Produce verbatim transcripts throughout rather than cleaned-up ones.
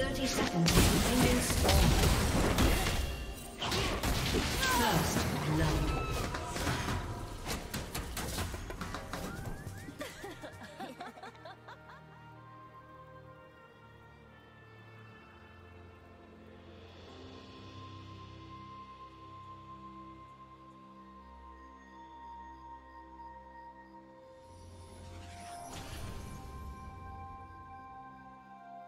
thirty seconds to remain strong. First love.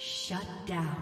Shut down.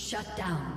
Shut down.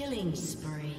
Killing spree.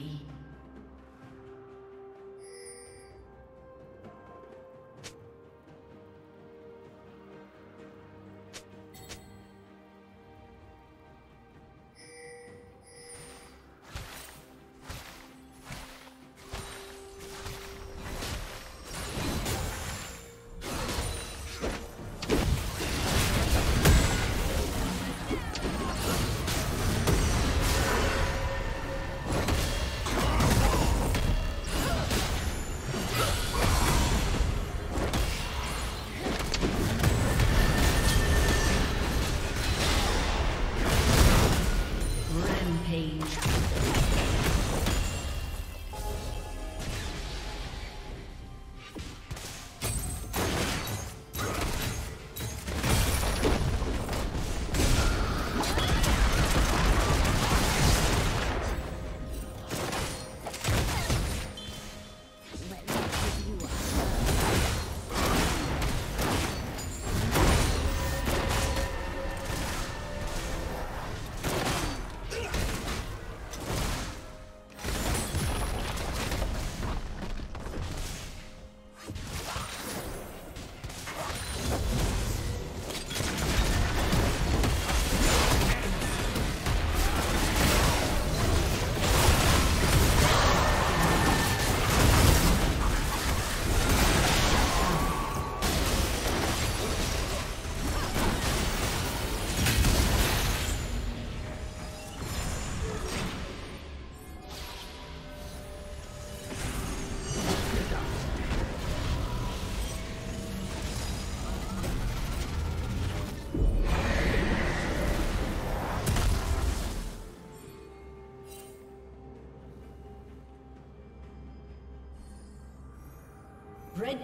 Red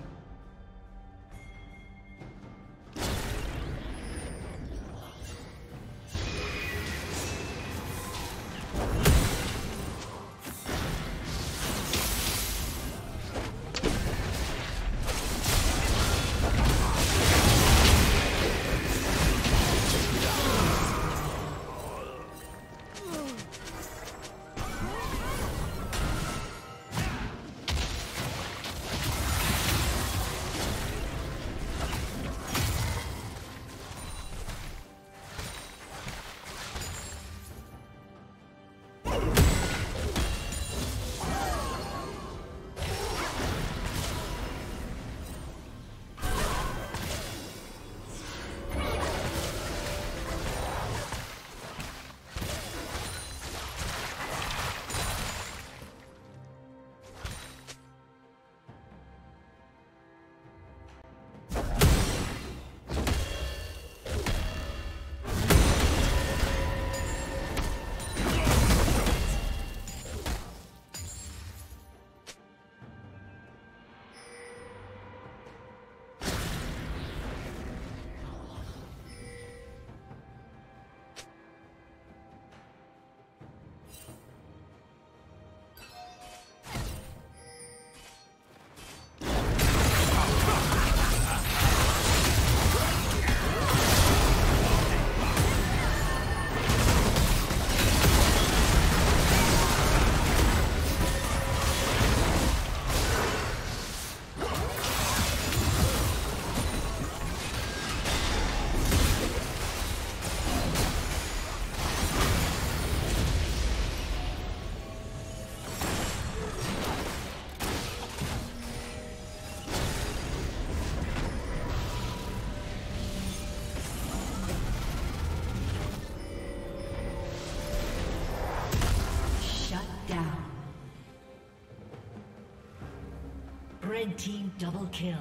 Red team double kill.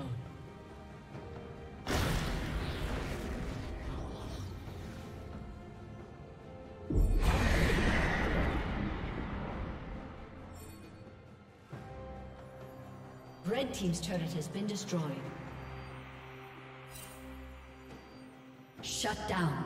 Red team's turret has been destroyed. Shut down.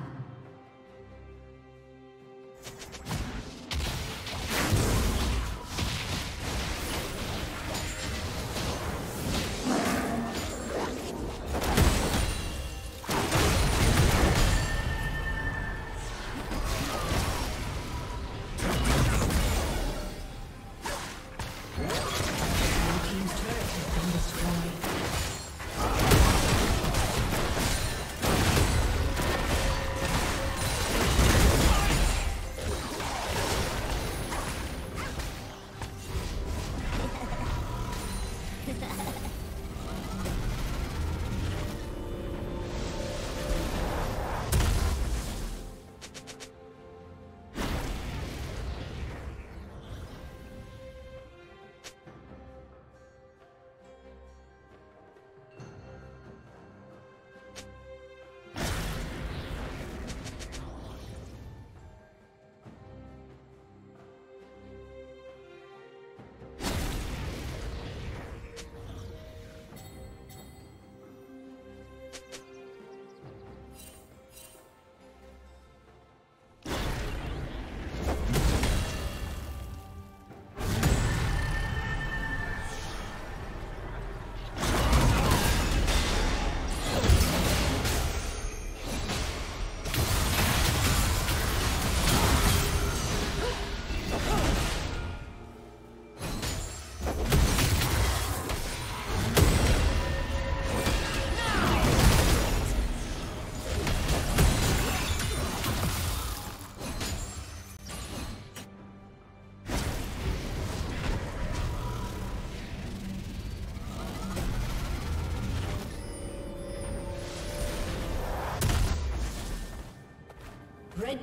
Red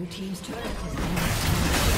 Blue team's turret has been destroyed.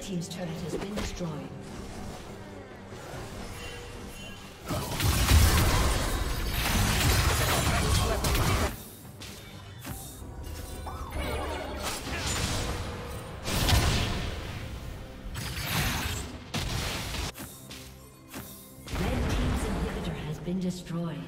Team's turret has been destroyed. Red team's inhibitor has been destroyed.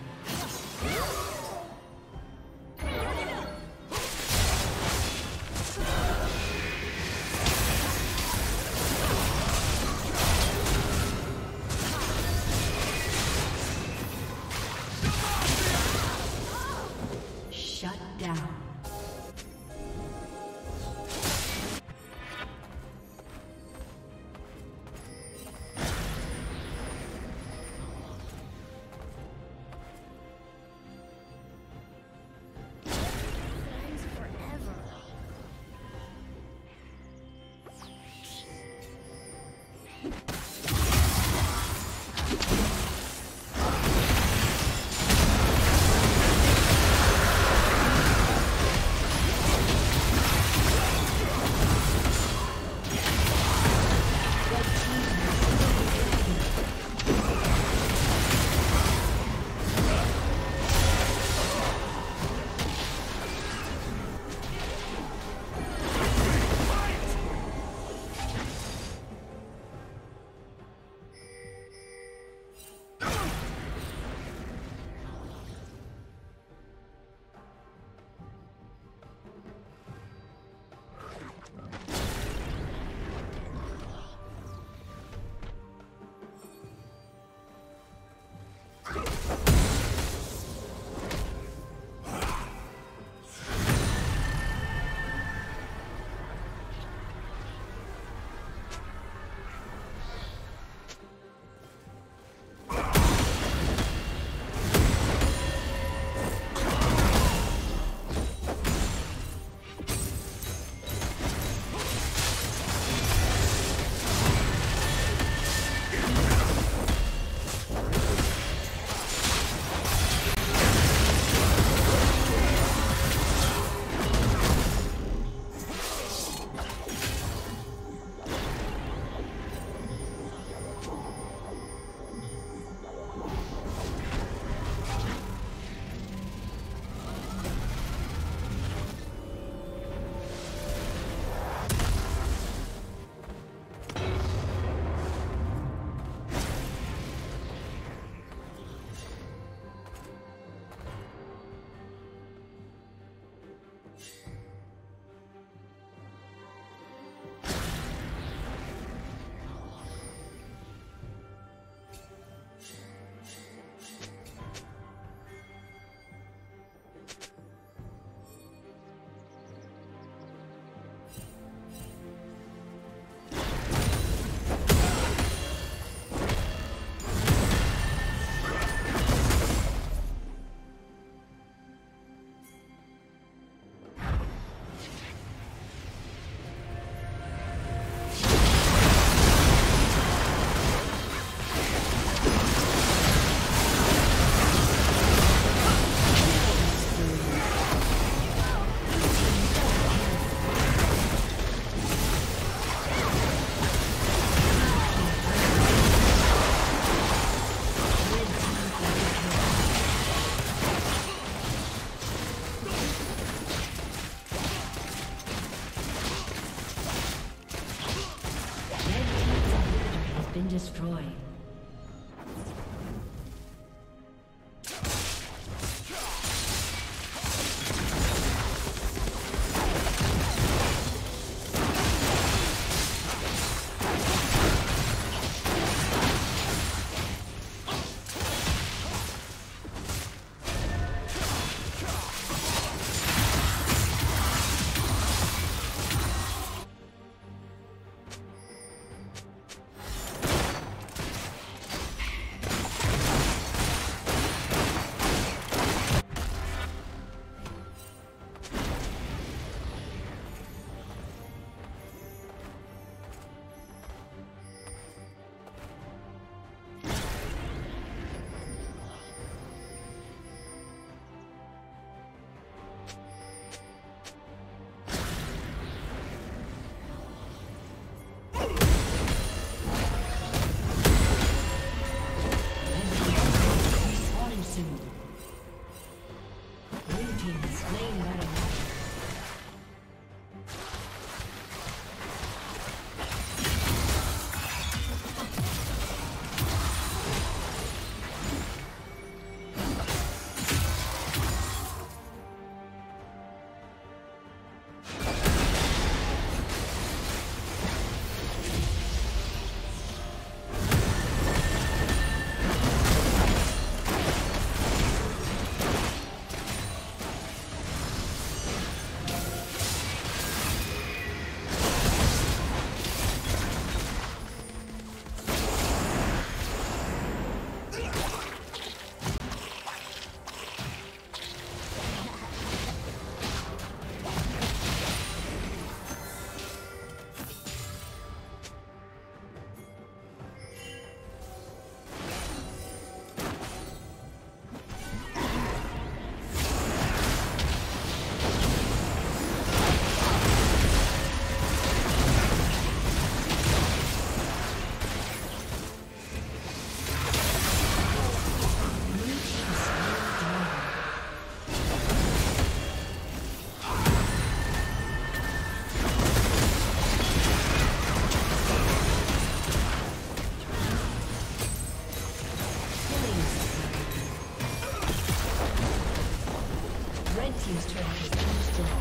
team's turret has been destroyed.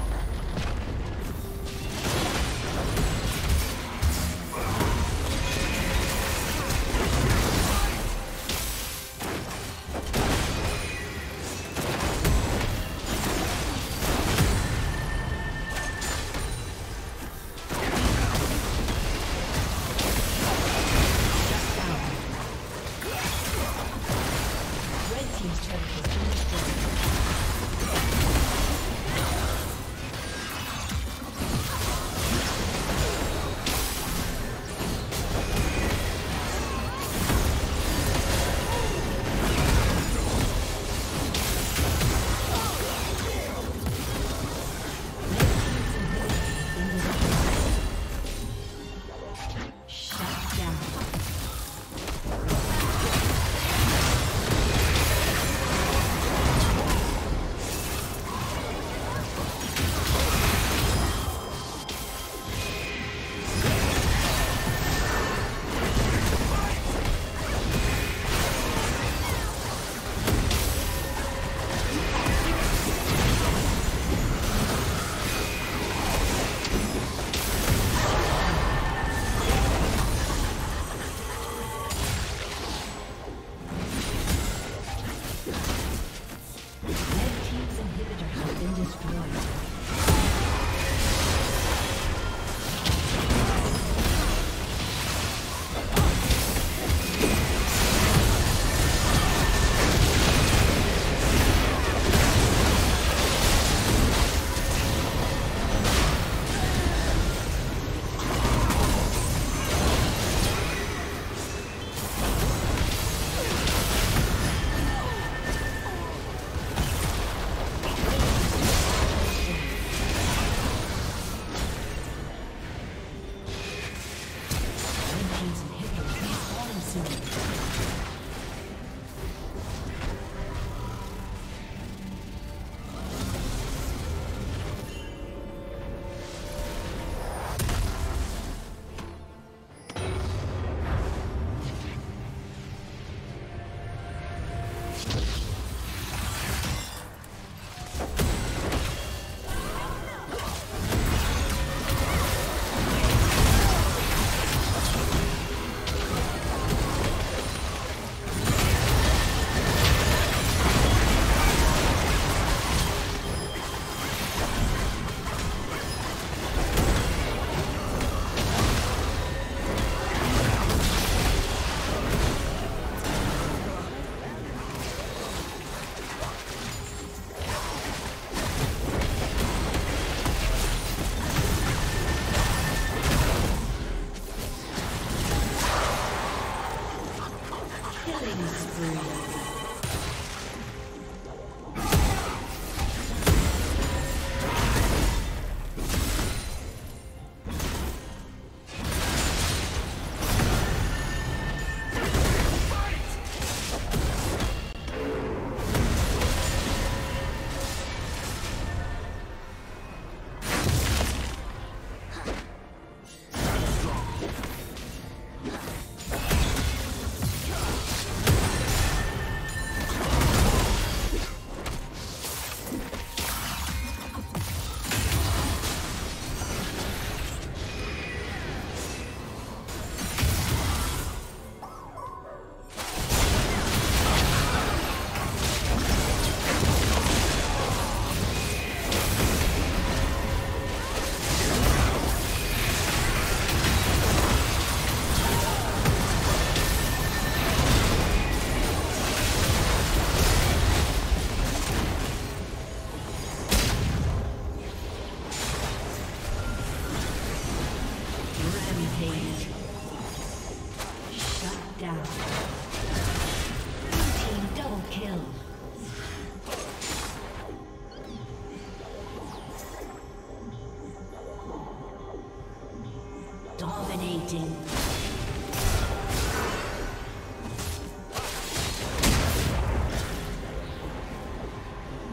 Dominating.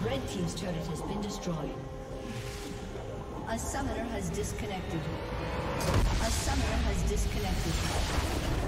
Red team's turret has been destroyed. A summoner has disconnected. A summoner has disconnected.